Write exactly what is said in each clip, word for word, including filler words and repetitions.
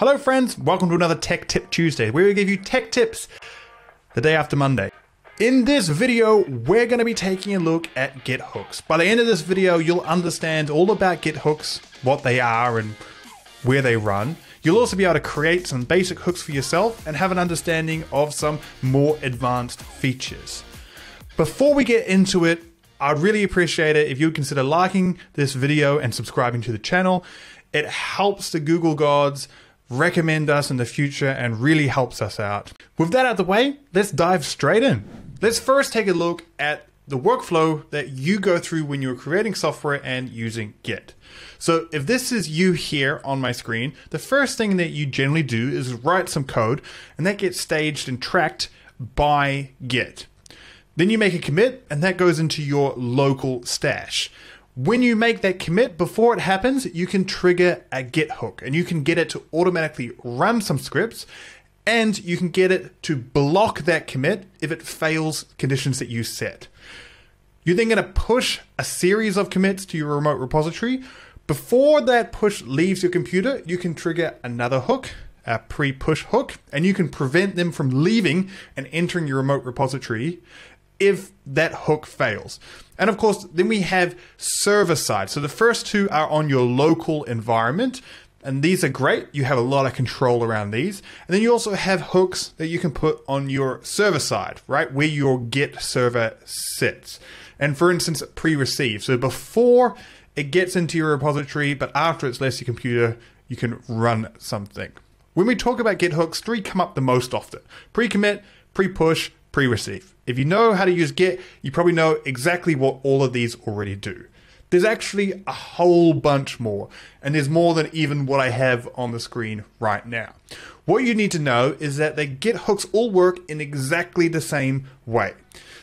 Hello friends, welcome to another Tech Tip Tuesday, where we give you tech tips the day after Monday. In this video, we're going to be taking a look at GitHooks. By the end of this video, you'll understand all about GitHooks, what they are and where they run. You'll also be able to create some basic hooks for yourself and have an understanding of some more advanced features. Before we get into it, I'd really appreciate it if you would consider liking this video and subscribing to the channel. It helps the Google gods recommend us in the future and really helps us out. With that out of the way, let's dive straight in. Let's first take a look at the workflow that you go through when you're creating software and using Git. So if this is you here on my screen, the first thing that you generally do is write some code, and that gets staged and tracked by Git. Then you make a commit, and that goes into your local stash. When you make that commit, before it happens, you can trigger a Git hook, and you can get it to automatically run some scripts, and you can get it to block that commit if it fails conditions that you set. You're then going to push a series of commits to your remote repository. Before that push leaves your computer, you can trigger another hook, a pre-push hook, and you can prevent them from leaving and entering your remote repository if that hook fails. And of course, then we have server side. So the first two are on your local environment, and these are great. You have a lot of control around these. And then you also have hooks that you can put on your server side, right? Where your Git server sits. And for instance, pre-receive. So before it gets into your repository, but after it's left your computer, you can run something. When we talk about Git hooks, three come up the most often. Pre-commit, pre-push, pre-receive. If you know how to use Git, you probably know exactly what all of these already do. There's actually a whole bunch more, and there's more than even what I have on the screen right now. What you need to know is that the Git hooks all work in exactly the same way.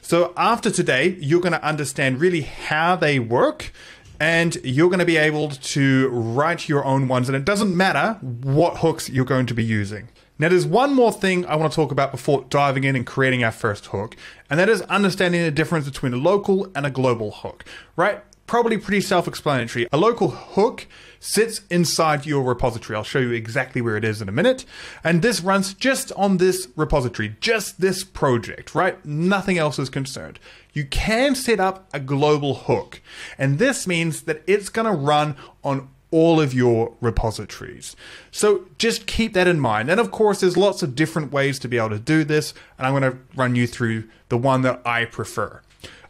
So after today, you're going to understand really how they work, and you're going to be able to write your own ones, and it doesn't matter what hooks you're going to be using. Now, there's one more thing I want to talk about before diving in and creating our first hook, and that is understanding the difference between a local and a global hook, right? Probably pretty self-explanatory. A local hook sits inside your repository. I'll show you exactly where it is in a minute. And this runs just on this repository, just this project, right? Nothing else is concerned. You can set up a global hook, and this means that it's going to run on all of your repositories. So just keep that in mind. And of course, there's lots of different ways to be able to do this, and I'm going to run you through the one that I prefer.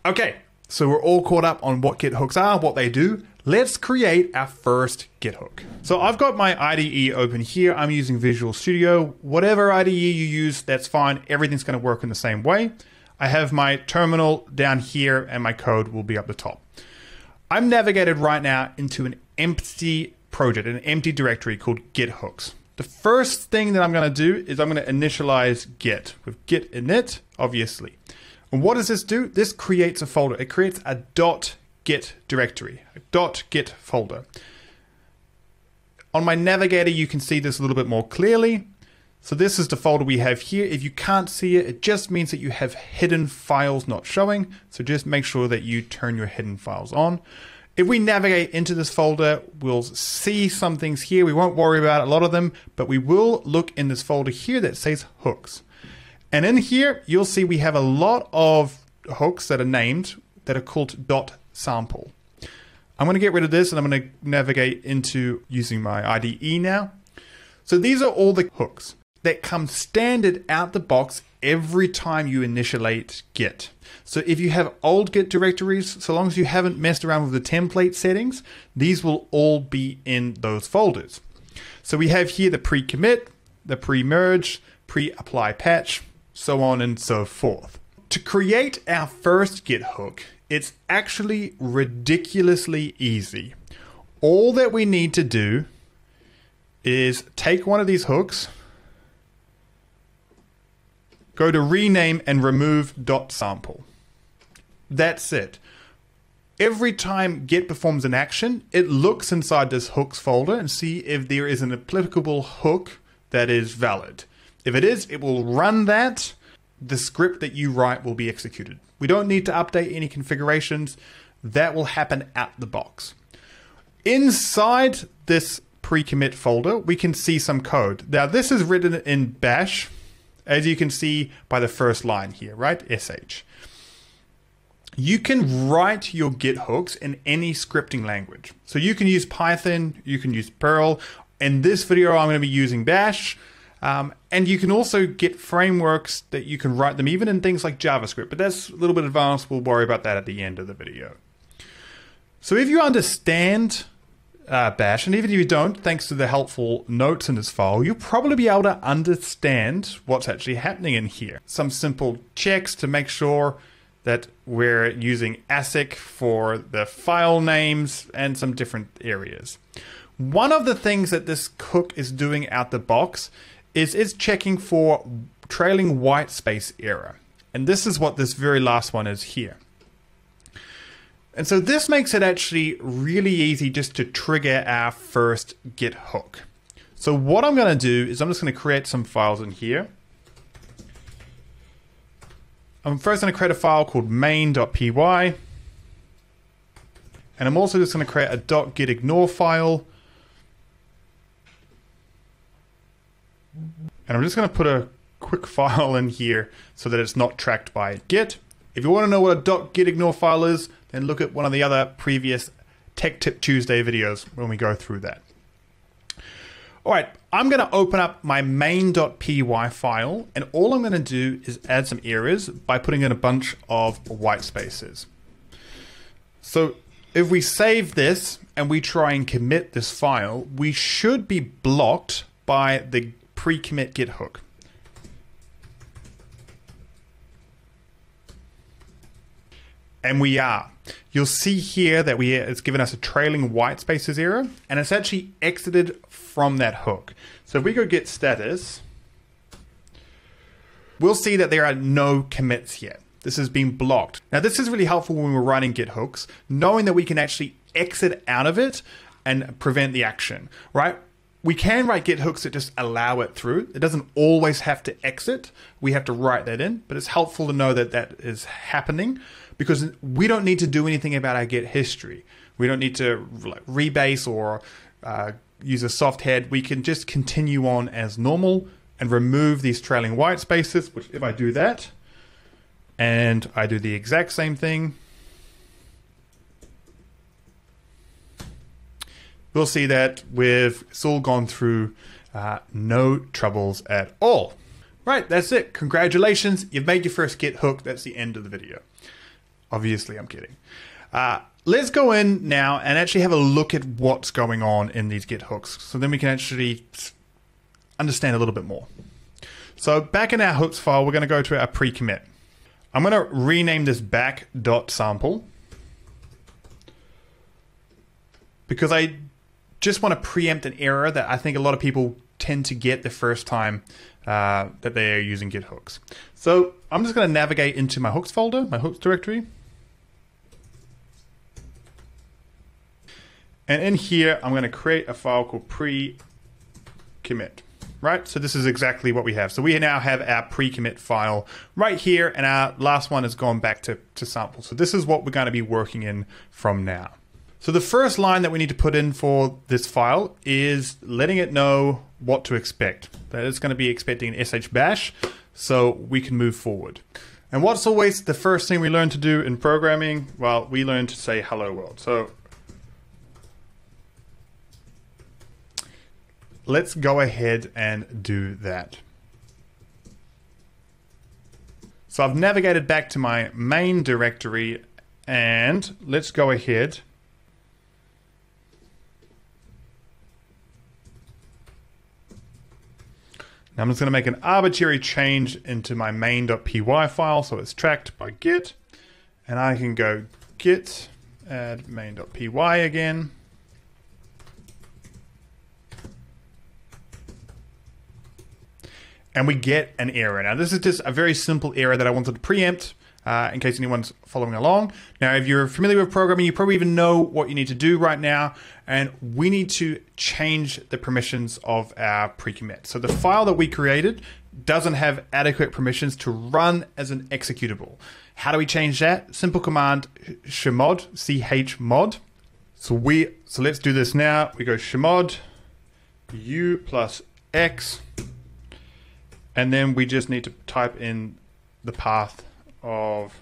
Okay, so we're all caught up on what Git hooks are, what they do. Let's create our first Git hook. So I've got my I D E open here. I'm using Visual Studio. Whatever I D E you use, that's fine. Everything's going to work in the same way. I have my terminal down here, and my code will be up the top. I'm navigated right now into an empty project, an empty directory called Git hooks. The first thing that I'm going to do is I'm going to initialize Git with git init, obviously. And what does this do? This creates a folder. It creates a .git directory, a .git folder. On my navigator, you can see this a little bit more clearly. So this is the folder we have here. If you can't see it, it just means that you have hidden files not showing. So just make sure that you turn your hidden files on. If we navigate into this folder, we'll see some things here. We won't worry about a lot of them, but we will look in this folder here that says hooks. And in here, you'll see we have a lot of hooks that are named that are called .sample. I'm going to get rid of this, and I'm going to navigate into using my I D E now. So these are all the hooks that come standard out the box every time you initiate Git. So if you have old Git directories, so long as you haven't messed around with the template settings, these will all be in those folders. So we have here the pre-commit, the pre-merge, pre-apply patch, so on and so forth. To create our first Git hook, it's actually ridiculously easy. All that we need to do is take one of these hooks, go to rename and remove .sample. That's it. Every time Git performs an action, it looks inside this hooks folder and see if there is an applicable hook that is valid. If it is, it will run that. The script that you write will be executed. We don't need to update any configurations. That will happen out the box. Inside this pre-commit folder, we can see some code. Now this is written in bash, as you can see by the first line here, right? S H. You can write your Git hooks in any scripting language. So you can use Python, you can use Perl. In this video, I'm gonna be using Bash. Um, and you can also get frameworks that you can write them even in things like JavaScript, but that's a little bit advanced. We'll worry about that at the end of the video. So if you understand uh, Bash, and even if you don't, thanks to the helpful notes in this file, you'll probably be able to understand what's actually happening in here. Some simple checks to make sure that we're using ASCII for the file names and some different areas. One of the things that this hook is doing out the box is it's checking for trailing white space error. And this is what this very last one is here. And so this makes it actually really easy just to trigger our first Git hook. So what I'm gonna do is I'm just gonna create some files in here. I'm first going to create a file called main.py, and I'm also just going to create a .gitignore file, and I'm just going to put a quick file in here so that it's not tracked by Git. If you want to know what a .gitignore file is, then look at one of the other previous Tech Tip Tuesday videos when we go through that. All right, I'm gonna open up my main.py file, and all I'm gonna do is add some errors by putting in a bunch of white spaces. So if we save this and we try and commit this file, we should be blocked by the pre-commit Git hook. And we are. You'll see here that we it's given us a trailing white spaces error, and it's actually exited from that hook. So if we go git status, we'll see that there are no commits yet. This has been blocked. Now this is really helpful when we're writing Git hooks, knowing that we can actually exit out of it and prevent the action, right? We can write Git hooks that just allow it through. It doesn't always have to exit. We have to write that in, but it's helpful to know that that is happening, because we don't need to do anything about our Git history. We don't need to rebase or uh, use a soft head. We can just continue on as normal and remove these trailing white spaces, which if I do that, and I do the exact same thing, we'll see that we've it's all gone through uh, no troubles at all. Right, that's it. Congratulations, you've made your first Git hook. That's the end of the video. Obviously, I'm kidding. Uh, let's go in now and actually have a look at what's going on in these Git hooks, so then we can actually understand a little bit more. So back in our hooks file, we're going to go to our pre-commit. I'm going to rename this back.sample because I just want to preempt an error that I think a lot of people tend to get the first time uh, that they are using Git hooks. So I'm just going to navigate into my hooks folder, my hooks directory. And in here, I'm going to create a file called pre-commit, right? So this is exactly what we have. So we now have our pre-commit file right here, and our last one has gone back to, to sample. So this is what we're going to be working in from now. So the first line that we need to put in for this file is letting it know what to expect. That it's going to be expecting an sh bash, so we can move forward. And what's always the first thing we learn to do in programming? Well, we learn to say hello world. So let's go ahead and do that. So I've navigated back to my main directory, and let's go ahead I'm just going to make an arbitrary change into my main.py file so it's tracked by Git, and I can go git add main.py again. And we get an error. Now this is just a very simple error that I wanted to preempt uh, in case anyone's following along. Now if you're familiar with programming, you probably even know what you need to do right now, and we need to change the permissions of our pre-commit. So the file that we created doesn't have adequate permissions to run as an executable. How do we change that? Simple command chmod, chmod. So we so let's do this now. We go chmod u plus x, and then we just need to type in the path of,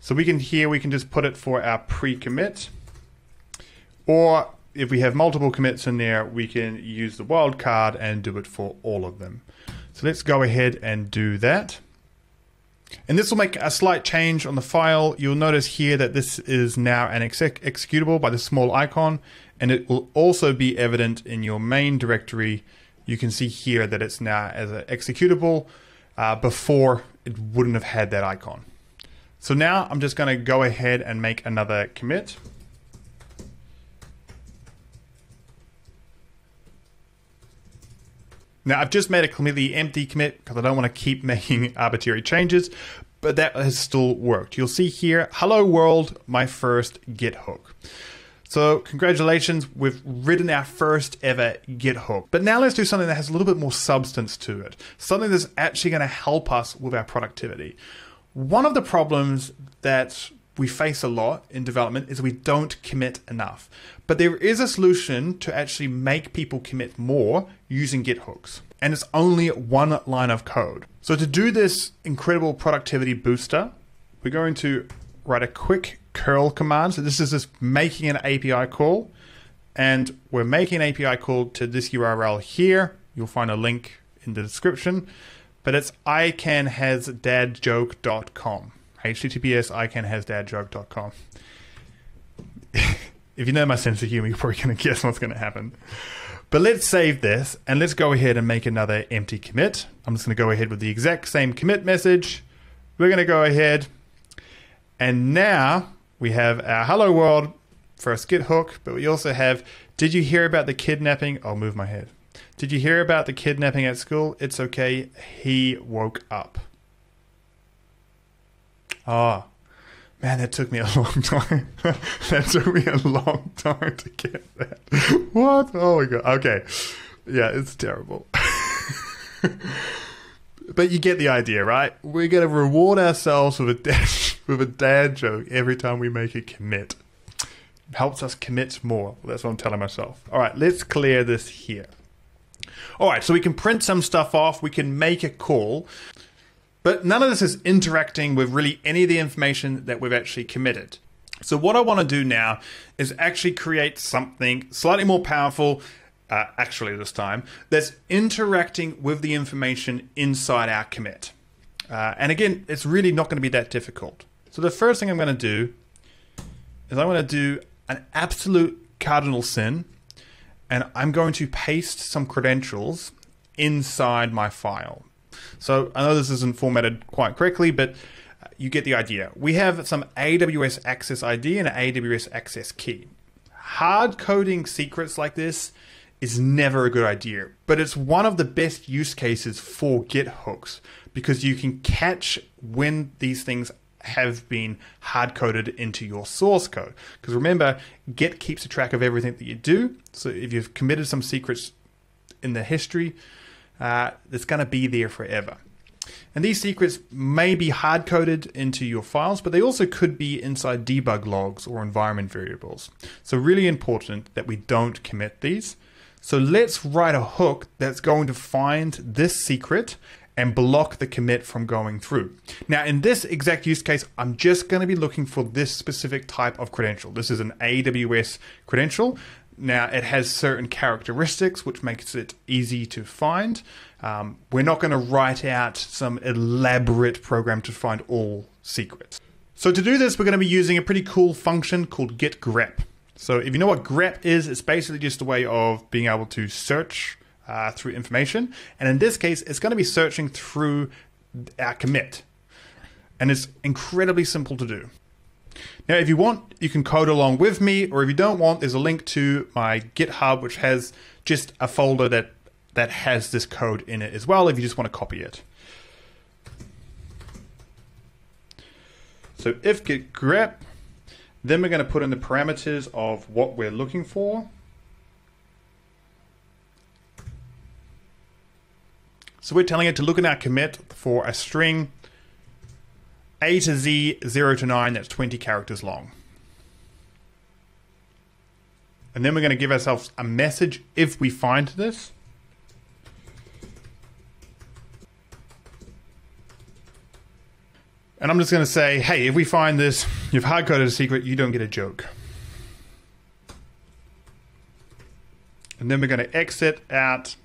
so we can here we can just put it for our pre-commit, or if we have multiple commits in there, we can use the wildcard and do it for all of them. So let's go ahead and do that. And this will make a slight change on the file. You'll notice here that this is now an exec executable by the small icon, and it will also be evident in your main directory. You can see here that it's now as an executable. Uh, before, it wouldn't have had that icon. So now I'm just going to go ahead and make another commit. Now I've just made a completely empty commit because I don't want to keep making arbitrary changes, but that has still worked. You'll see here, hello world, my first Git hook. So congratulations, we've written our first ever Git hook. But now let's do something that has a little bit more substance to it, something that's actually going to help us with our productivity. One of the problems that we face a lot in development is we don't commit enough. But there is a solution to actually make people commit more using Git hooks. And it's only one line of code. So to do this incredible productivity booster, we're going to write a quick curl command. So this is just making an A P I call. And we're making an A P I call to this U R L here. You'll find a link in the description. But it's i can has dad joke dot com. H T T P S i can has dad joke dot com. If you know my sense of humor, you're probably going to guess what's going to happen. But let's save this and let's go ahead and make another empty commit. I'm just going to go ahead with the exact same commit message. We're going to go ahead, and now we have our hello world first Git hook, but we also have, did you hear about the kidnapping? I'll move my head. Did you hear about the kidnapping at school? It's okay, he woke up. Oh, man, that took me a long time. That took me a long time to get that. What? Oh my God. Okay. Yeah, it's terrible. But you get the idea, right? We're going to reward ourselves with a, dad, with a dad joke every time we make a commit. It helps us commit more. That's what I'm telling myself. All right, let's clear this here. All right, so we can print some stuff off. We can make a call. But none of this is interacting with really any of the information that we've actually committed. So what I want to do now is actually create something slightly more powerful, uh, actually this time, that's interacting with the information inside our commit. Uh, and again, it's really not going to be that difficult. So the first thing I'm going to do is I'm going to do an absolute cardinal sin, and I'm going to paste some credentials inside my file. So I know this isn't formatted quite correctly, but you get the idea. We have some A W S access I D and an A W S access key. Hard coding secrets like this is never a good idea, but it's one of the best use cases for Git hooks because you can catch when these things have been hard coded into your source code. Because remember, Git keeps a track of everything that you do. So if you've committed some secrets in the history, Uh, it's going to be there forever. And these secrets may be hard-coded into your files, but they also could be inside debug logs or environment variables. So really important that we don't commit these. So let's write a hook that's going to find this secret and block the commit from going through. Now in this exact use case, I'm just going to be looking for this specific type of credential. This is an A W S credential. Now it has certain characteristics which makes it easy to find. Um, we're not going to write out some elaborate program to find all secrets. So to do this, we're going to be using a pretty cool function called git grep. So if you know what grep is, it's basically just a way of being able to search uh, through information. And in this case, it's going to be searching through our commit. And it's incredibly simple to do. Now, if you want, you can code along with me, or if you don't want, there's a link to my GitHub, which has just a folder that, that has this code in it as well, if you just want to copy it. So if git grep, then we're going to put in the parameters of what we're looking for. So we're telling it to look in our commit for a string A to Z, zero to nine, that's twenty characters long. And then we're going to give ourselves a message if we find this. And I'm just going to say, hey, if we find this, you've hard coded a secret, you don't get a joke. And then we're going to exit out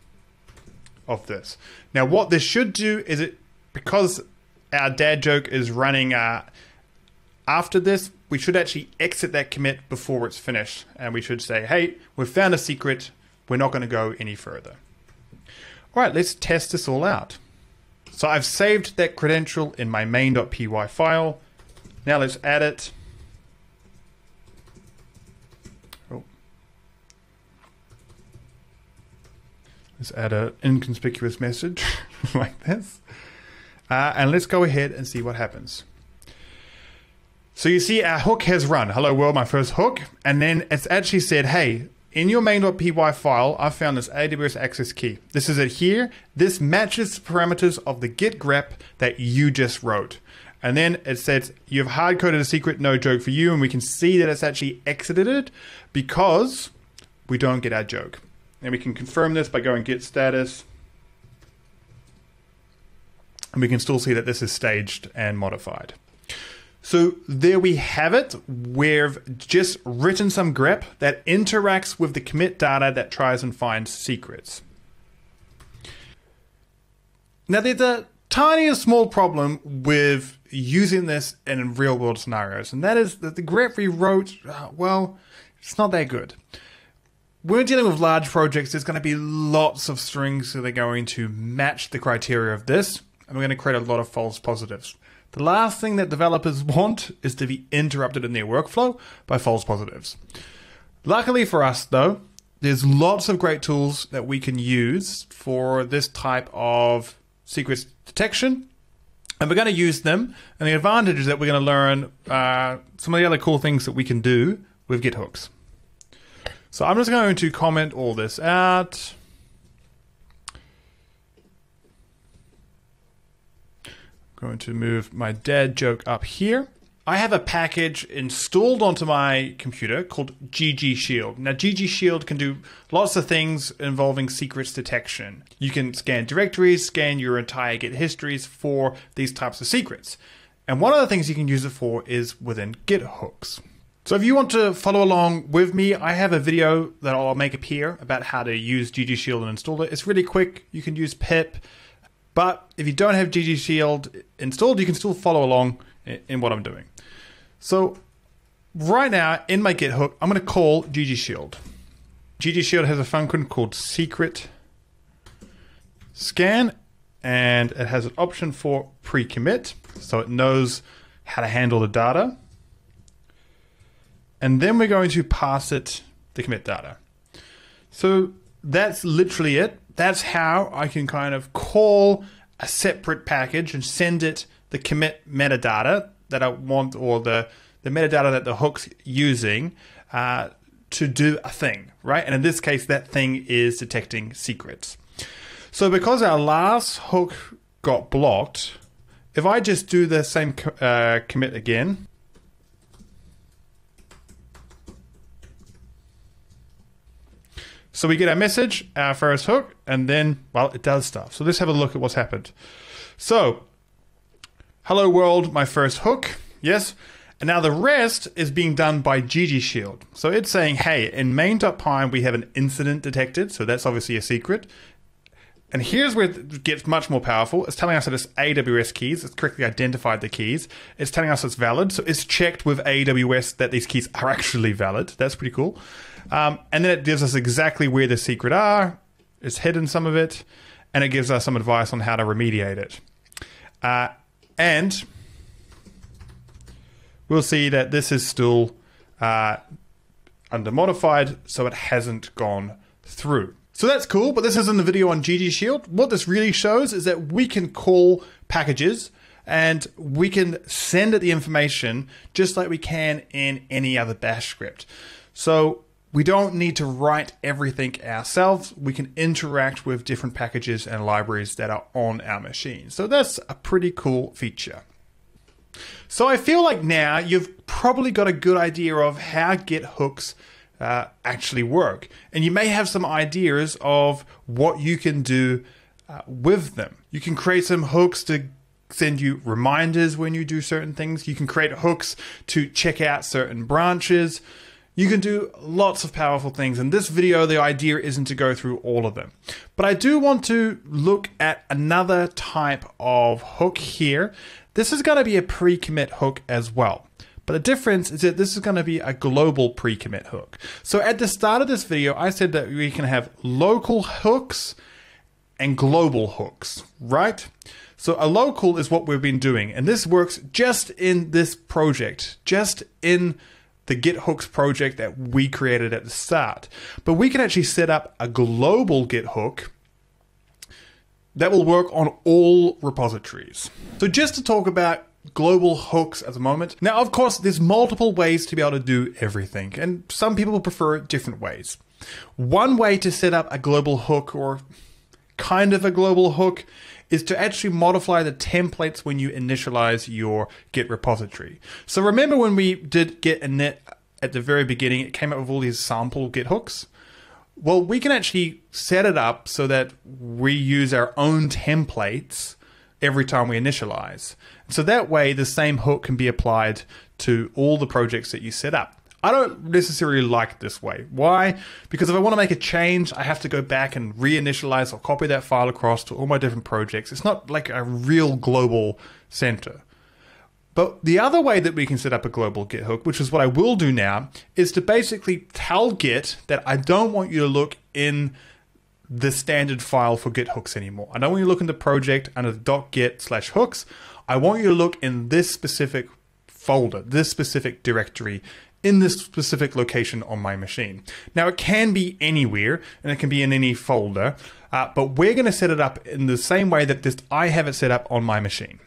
of this. Now, what this should do is it, because our dad joke is running uh, after this, we should actually exit that commit before it's finished. And we should say, hey, we've found a secret. We're not going to go any further. All right, let's test this all out. So I've saved that credential in my main.py file. Now let's add it. Oh. Let's add an inconspicuous message like this. Uh, and let's go ahead and see what happens. So you see our hook has run. Hello world, my first hook. And then it's actually said, hey, in your main.py file, I found this A W S access key. This is it here. This matches the parameters of the git grep that you just wrote. And then it says, you've hard coded a secret, no joke for you. And we can see that it's actually exited it because we don't get our joke. And we can confirm this by going git status. And we can still see that this is staged and modified. So there we have it. We've just written some grep that interacts with the commit data that tries and finds secrets. Now there's a tiny and small problem with using this in real world scenarios. And that is that the grep we wrote, well, it's not that good. When we're dealing with large projects, there's gonna be lots of strings that are going to match the criteria of this. And we're gonna create a lot of false positives. The last thing that developers want is to be interrupted in their workflow by false positives. Luckily for us though, there's lots of great tools that we can use for this type of secrets detection. And we're going to use them. And the advantage is that we're going to learn uh, some of the other cool things that we can do with GitHooks. So I'm just going to comment all this out. Going to move my dad joke up here. I have a package installed onto my computer called GGShield. Now GGShield can do lots of things involving secrets detection. You can scan directories, scan your entire Git histories for these types of secrets. And one of the things you can use it for is within GitHooks. So if you want to follow along with me, I have a video that I'll make appear about how to use GGShield and install it. It's really quick. You can use pip. But if you don't have GGShield installed, you can still follow along in what I'm doing. So right now in my Git hook, I'm going to call GGShield. GGShield has a function called secret scan, and it has an option for pre-commit. So it knows how to handle the data. And then we're going to pass it the commit data. So that's literally it. That's how I can kind of call a separate package and send it the commit metadata that I want, or the, the metadata that the hook's using uh, to do a thing, right? And in this case, that thing is detecting secrets. So because our last hook got blocked, if I just do the same co uh, commit again, so we get our message, our first hook, and then, well, it does stuff. So let's have a look at what's happened. So, hello world, my first hook, yes. And now the rest is being done by GGShield. So it's saying, hey, in main.py, we have an incident detected. So that's obviously a secret. And here's where it gets much more powerful. It's telling us that it's A W S keys. It's correctly identified the keys. It's telling us it's valid. So it's checked with A W S that these keys are actually valid. That's pretty cool. Um, and then it gives us exactly where the secret are. It's hidden some of it, and it gives us some advice on how to remediate it. Uh, and we'll see that this is still uh, under modified, so it hasn't gone through. So that's cool, but this isn't the video on GGShield. What this really shows is that we can call packages and we can send it the information just like we can in any other bash script. So we don't need to write everything ourselves. We can interact with different packages and libraries that are on our machine. So that's a pretty cool feature. So I feel like now you've probably got a good idea of how GitHooks uh, actually work. And you may have some ideas of what you can do uh, with them. You can create some hooks to send you reminders when you do certain things. You can create hooks to check out certain branches. You can do lots of powerful things. In this video, the idea isn't to go through all of them. But I do want to look at another type of hook here. This is going to be a pre-commit hook as well. But the difference is that this is going to be a global pre-commit hook. So at the start of this video, I said that we can have local hooks and global hooks, right? So a local is what we've been doing. And this works just in this project, just in the GitHooks project that we created at the start. But we can actually set up a global Git hook that will work on all repositories. So just to talk about global hooks at the moment. Now, of course, there's multiple ways to be able to do everything, and some people prefer it different ways. One way to set up a global hook, or kind of a global hook, is to actually modify the templates when you initialize your Git repository. So remember when we did Git init at the very beginning, it came up with all these sample Git hooks. Well, we can actually set it up so that we use our own templates every time we initialize. So that way the same hook can be applied to all the projects that you set up. I don't necessarily like it this way. Why? Because if I want to make a change, I have to go back and reinitialize or copy that file across to all my different projects. It's not like a real global center. But the other way that we can set up a global Git hook, which is what I will do now, is to basically tell Git that I don't want you to look in the standard file for Git hooks anymore. I don't want you to look in the project under the .git slash hooks. I want you to look in this specific folder, this specific directory, in this specific location on my machine. Now it can be anywhere and it can be in any folder, uh, but we're gonna set it up in the same way that this, I have it set up on my machine.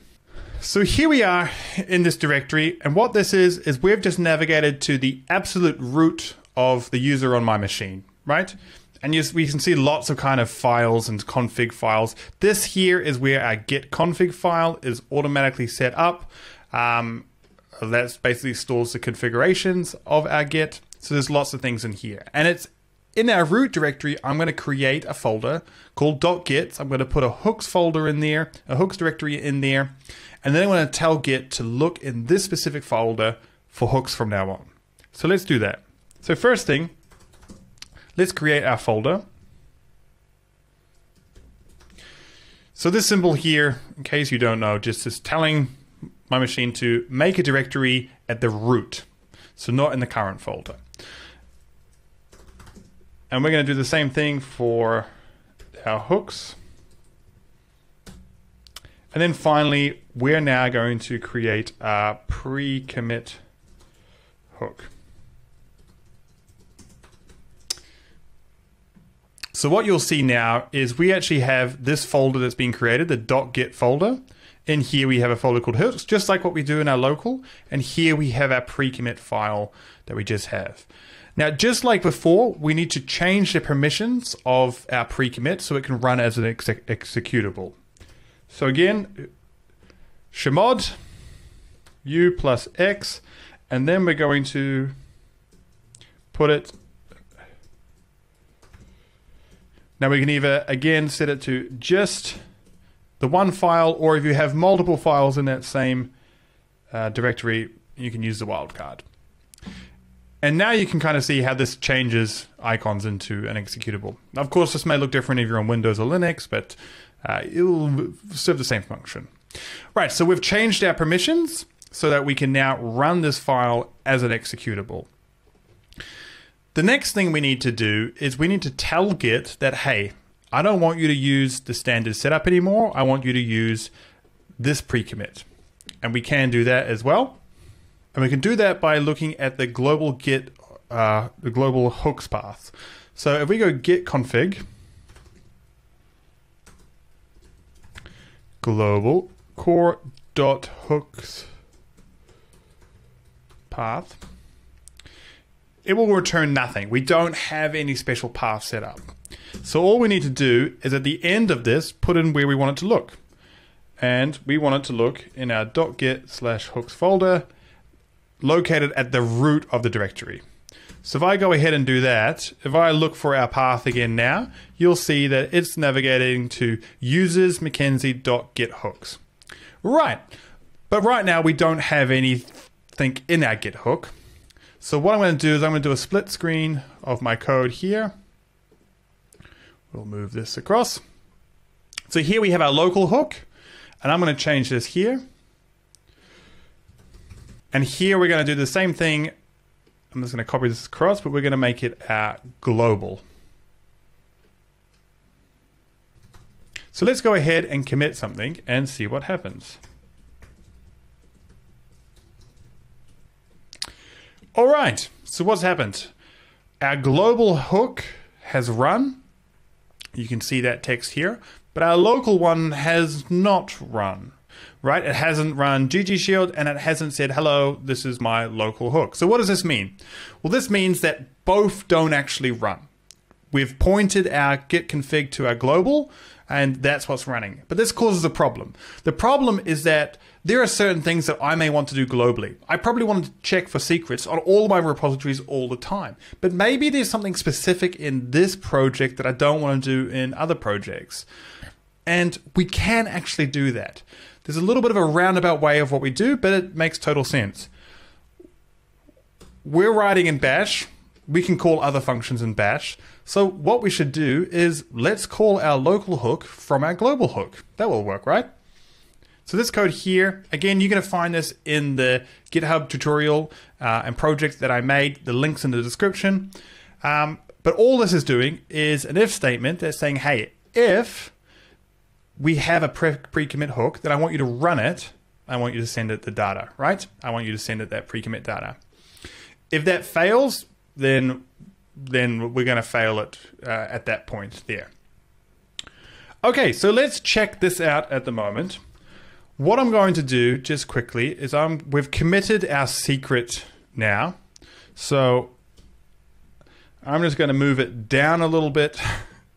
So here we are in this directory, and what this is, is we've just navigated to the absolute root of the user on my machine, right? And yes, we can see lots of kind of files and config files. This here is where our git config file is automatically set up. Um, That's basically stores the configurations of our Git. So there's lots of things in here. And it's in our root directory, I'm going to create a folder called .git. I'm going to put a hooks folder in there, a hooks directory in there. And then I'm going to tell Git to look in this specific folder for hooks from now on. So let's do that. So first thing, let's create our folder. So this symbol here, in case you don't know, just is telling my machine to make a directory at the root, so not in the current folder. And we're going to do the same thing for our hooks. And then finally, we're now going to create a pre-commit hook. So what you'll see now is we actually have this folder that's been created, the .git folder. In here we have a folder called hooks, just like what we do in our local. And here we have our pre-commit file that we just have. Now, just like before, we need to change the permissions of our pre-commit so it can run as an ex executable. So again, chmod, u plus x, and then we're going to put it. Now we can either, again, set it to just the one file, or if you have multiple files in that same uh, directory, you can use the wildcard. And now you can kind of see how this changes icons into an executable. Of course, this may look different if you're on Windows or Linux, but uh, it will serve the same function. Right, so we've changed our permissions so that we can now run this file as an executable. The next thing we need to do is we need to tell Git that, hey, I don't want you to use the standard setup anymore. I want you to use this pre-commit. And we can do that as well. And we can do that by looking at the global git, uh, the global hooks path. So if we go git config, global core dot hooks path, it will return nothing. We don't have any special path set up. So all we need to do is at the end of this, put in where we want it to look. And we want it to look in our .git slash hooks folder, located at the root of the directory. So if I go ahead and do that, if I look for our path again now, you'll see that it's navigating to users mackenzie dot git hooks. Right, but right now we don't have anything in our git hook. So what I'm going to do is I'm going to do a split screen of my code here. We'll move this across. So here we have our local hook, and I'm going to change this here. And here we're going to do the same thing. I'm just going to copy this across, but we're going to make it our global. So let's go ahead and commit something and see what happens. All right, so what's happened? Our global hook has run. You can see that text here, but our local one has not run, right? It hasn't run GGShield, and it hasn't said, hello, this is my local hook. So what does this mean? Well, this means that both don't actually run. We've pointed our git config to our global, and that's what's running. But this causes a problem. The problem is that there are certain things that I may want to do globally. I probably want to check for secrets on all my repositories all the time, but maybe there's something specific in this project that I don't want to do in other projects. And we can actually do that. There's a little bit of a roundabout way of what we do, but it makes total sense. We're writing in Bash. We can call other functions in Bash. So what we should do is let's call our local hook from our global hook. That will work, right? So this code here, again, you're going to find this in the GitHub tutorial uh, and project that I made. The link's in the description. Um, but all this is doing is an if statement that's saying, hey, if we have a pre-commit hook, then I want you to run it. I want you to send it the data, right? I want you to send it that pre-commit data. If that fails, then then we're going to fail it uh, at that point there. Okay, so let's check this out at the moment. What I'm going to do just quickly is I'm, we've committed our secret now. So I'm just going to move it down a little bit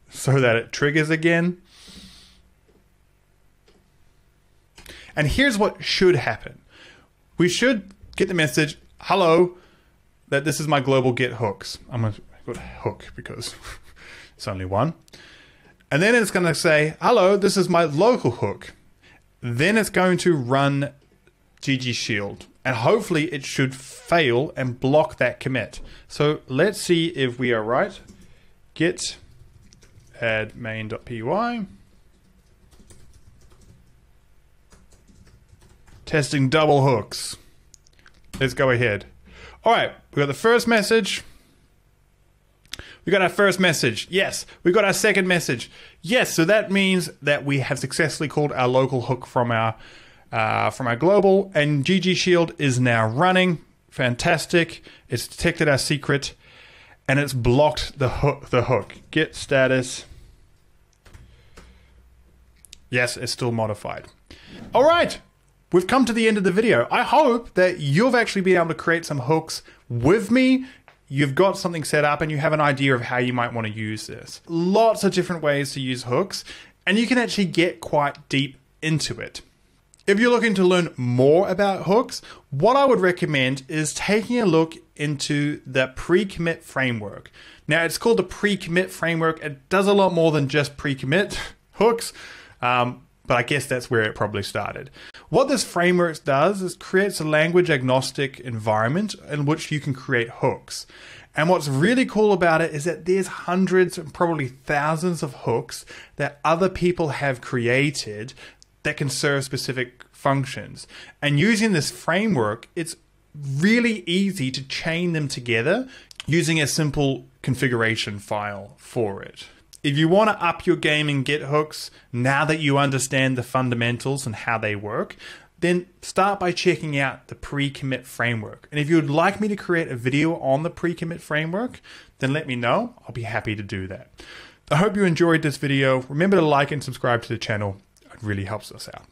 so that it triggers again. And here's what should happen. We should get the message, hello, that this is my global git hooks. I'm going to put hook because it's only one. And then it's going to say, hello, this is my local hook. Then it's going to run GGShield. And hopefully it should fail and block that commit. So let's see if we are right. Git add main.py. Testing double hooks. Let's go ahead. All right, we got the first message. We got our first message. Yes, we got our second message. Yes, so that means that we have successfully called our local hook from our uh, from our global, and GGShield is now running. Fantastic! It's detected our secret, and it's blocked the hook. The hook. Git status. Yes, it's still modified. All right. We've come to the end of the video. I hope that you've actually been able to create some hooks with me. You've got something set up and you have an idea of how you might want to use this. Lots of different ways to use hooks, and you can actually get quite deep into it. If you're looking to learn more about hooks, what I would recommend is taking a look into the pre-commit framework. Now, it's called the pre-commit framework. It does a lot more than just pre-commit hooks. Um, But I guess that's where it probably started. What this framework does is creates a language agnostic environment in which you can create hooks. And what's really cool about it is that there's hundreds and probably thousands of hooks that other people have created that can serve specific functions. And using this framework, it's really easy to chain them together using a simple configuration file for it. If you want to up your game in Git hooks, now that you understand the fundamentals and how they work, then start by checking out the pre-commit framework. And if you would like me to create a video on the pre-commit framework, then let me know. I'll be happy to do that. I hope you enjoyed this video. Remember to like and subscribe to the channel. It really helps us out.